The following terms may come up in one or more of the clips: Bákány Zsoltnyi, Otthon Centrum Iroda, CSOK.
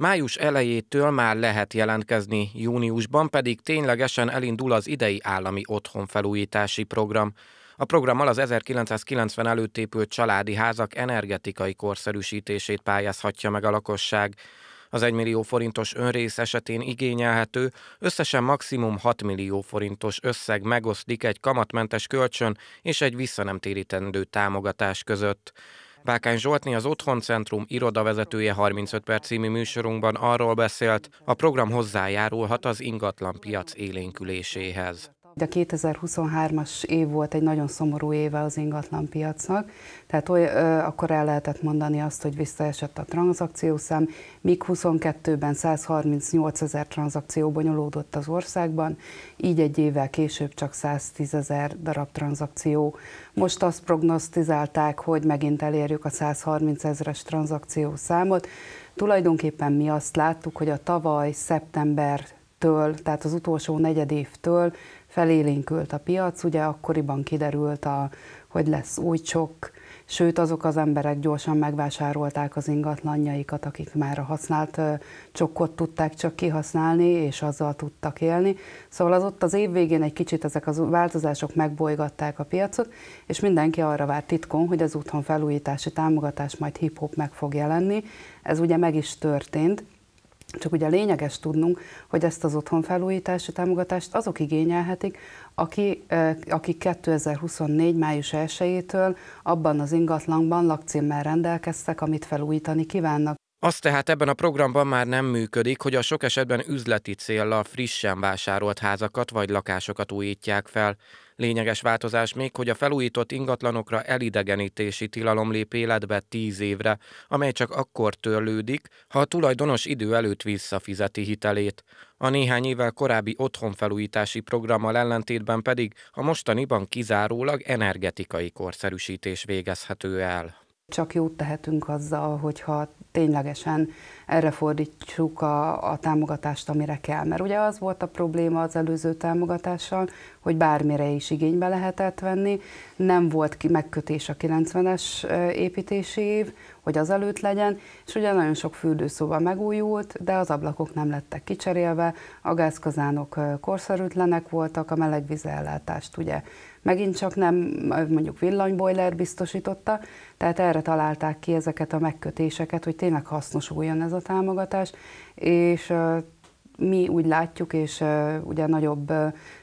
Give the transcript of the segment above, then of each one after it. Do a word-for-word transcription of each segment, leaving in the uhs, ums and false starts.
Május elejétől már lehet jelentkezni, júniusban pedig ténylegesen elindul az idei állami otthonfelújítási program. A programmal az ezerkilencszázkilencven előtt épült családi házak energetikai korszerűsítését pályázhatja meg a lakosság. Az egymillió forintos önrész esetén igényelhető, összesen maximum hat millió forintos összeg megoszlik egy kamatmentes kölcsön és egy visszanemtérítendő támogatás között. Bákány Zsoltnyi, az Otthon Centrum Iroda vezetője harmincöt perc című műsorunkban arról beszélt, a program hozzájárulhat az ingatlanpiac élénküléséhez. A kétezer-huszonhármas év volt egy nagyon szomorú éve az ingatlanpiacnak, tehát oly, ö, akkor el lehetett mondani azt, hogy visszaesett a tranzakciószám, míg huszonkettőben százharmincnyolcezer tranzakció bonyolódott az országban, így egy évvel később csak száztízezer darab tranzakció. Most azt prognosztizálták, hogy megint elérjük a százharmincezres tranzakciószámot. Tulajdonképpen mi azt láttuk, hogy a tavaly szeptembertől, tehát az utolsó negyedévtől felélénkült a piac, ugye akkoriban kiderült, a, hogy lesz új csokk, sőt azok az emberek gyorsan megvásárolták az ingatlanjaikat, akik már a használt csokkot tudták csak kihasználni, és azzal tudtak élni. Szóval az ott az év végén egy kicsit ezek a változások megbolygatták a piacot, és mindenki arra várt titkon, hogy az otthonfelújítási támogatás majd hip-hop meg fog jelenni. Ez ugye meg is történt. Csak ugye lényeges tudnunk, hogy ezt az otthonfelújítási támogatást azok igényelhetik, akik aki kétezer-huszonnégy május elsejétől abban az ingatlanban lakcímmel rendelkeztek, amit felújítani kívánnak. Az tehát ebben a programban már nem működik, hogy a sok esetben üzleti céllal frissen vásárolt házakat vagy lakásokat újítják fel. Lényeges változás még, hogy a felújított ingatlanokra elidegenítési tilalom lép életbe tíz évre, amely csak akkor törlődik, ha a tulajdonos idő előtt visszafizeti hitelét. A néhány évvel korábbi otthonfelújítási programmal ellentétben pedig a mostaniban kizárólag energetikai korszerűsítés végezhető el. Csak jót tehetünk azzal, hogyha ténylegesen erre fordítsuk a, a támogatást, amire kell. Mert ugye az volt a probléma az előző támogatással, hogy bármire is igénybe lehetett venni, nem volt megkötés a kilencvenes építési év, hogy az előtt legyen, és ugye nagyon sok fürdőszoba megújult, de az ablakok nem lettek kicserélve, a gázkazánok korszerűtlenek voltak, a melegvízellátást ugye megint csak nem, mondjuk villanybojler biztosította, tehát erre találták ki ezeket a megkötéseket, hogy tényleg hasznosuljon ez a támogatás, és mi úgy látjuk, és ugye nagyobb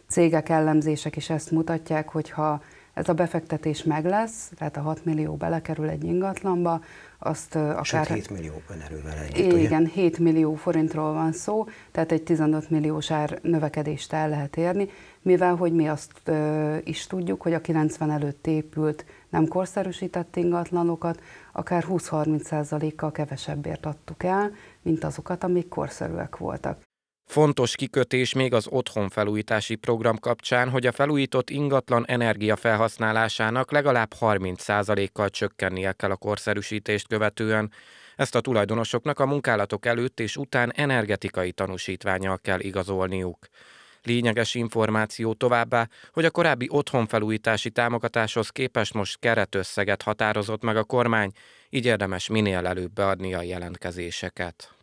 cégek, ellenzések is ezt mutatják, hogyha ez a befektetés meg lesz, tehát a hat millió belekerül egy ingatlanba, azt akár... Sőt, hét millióban erővel együtt, igen, ugye? hét millió forintról van szó, tehát egy tizenöt milliós ár növekedést el lehet érni, mivel hogy mi azt ö, is tudjuk, hogy a kilencven előtt épült, nem korszerűsített ingatlanokat akár húsz-harminc százalékkal kevesebbért adtuk el, mint azokat, amik korszerűek voltak. Fontos kikötés még az otthonfelújítási program kapcsán, hogy a felújított ingatlan energiafelhasználásának legalább harminc százalékkal csökkennie kell a korszerűsítést követően. Ezt a tulajdonosoknak a munkálatok előtt és után energetikai tanúsítvánnyal kell igazolniuk. Lényeges információ továbbá, hogy a korábbi otthonfelújítási támogatáshoz képest most keretösszeget határozott meg a kormány, így érdemes minél előbb beadni a jelentkezéseket.